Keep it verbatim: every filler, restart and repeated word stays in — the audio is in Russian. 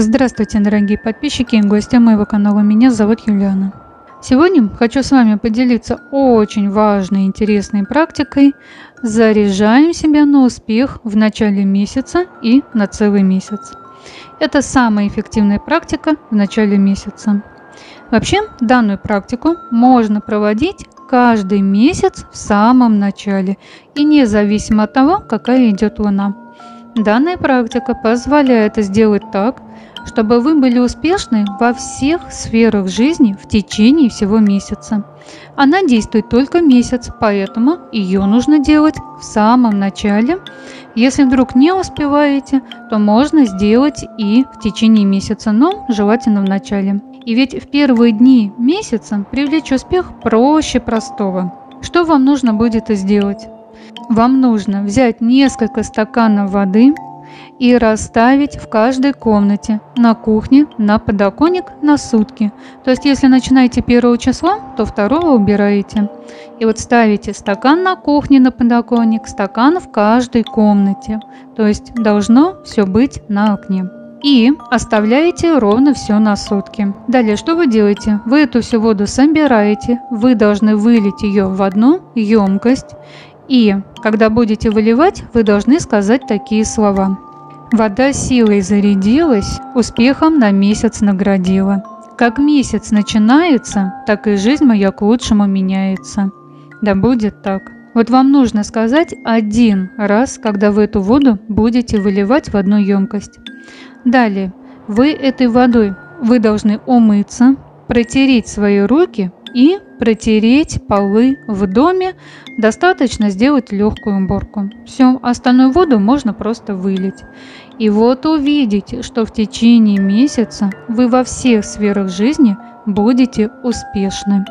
Здравствуйте, дорогие подписчики и гости моего канала. Меня зовут Юлиана. Сегодня хочу с вами поделиться очень важной и интересной практикой. Заряжаем себя на успех в начале месяца и на целый месяц. Это самая эффективная практика в начале месяца. Вообще, данную практику можно проводить каждый месяц в самом начале и независимо от того, какая идет луна. Данная практика позволяет сделать так, чтобы вы были успешны во всех сферах жизни в течение всего месяца. Она действует только месяц, поэтому ее нужно делать в самом начале. Если вдруг не успеваете, то можно сделать и в течение месяца, но желательно в начале. И ведь в первые дни месяца привлечь успех проще простого. Что вам нужно будет сделать? Вам нужно взять несколько стаканов воды и расставить в каждой комнате, на кухне, на подоконник на сутки. То есть, если начинаете первого числа, то второго убираете. И вот ставите стакан на кухне, на подоконник, стакан в каждой комнате. То есть, должно все быть на окне. И оставляете ровно все на сутки. Далее, что вы делаете? Вы эту всю воду собираете, вы должны вылить ее в одну емкость. И когда будете выливать, вы должны сказать такие слова. Вода силой зарядилась, успехом на месяц наградила. Как месяц начинается, так и жизнь моя к лучшему меняется. Да будет так. Вот вам нужно сказать один раз, когда вы эту воду будете выливать в одну емкость. Далее, вы этой водой, вы должны умыться, протереть свои руки и протереть полы в доме. Достаточно сделать легкую уборку. Всю остальную воду можно просто вылить. И вот увидите, что в течение месяца вы во всех сферах жизни будете успешны.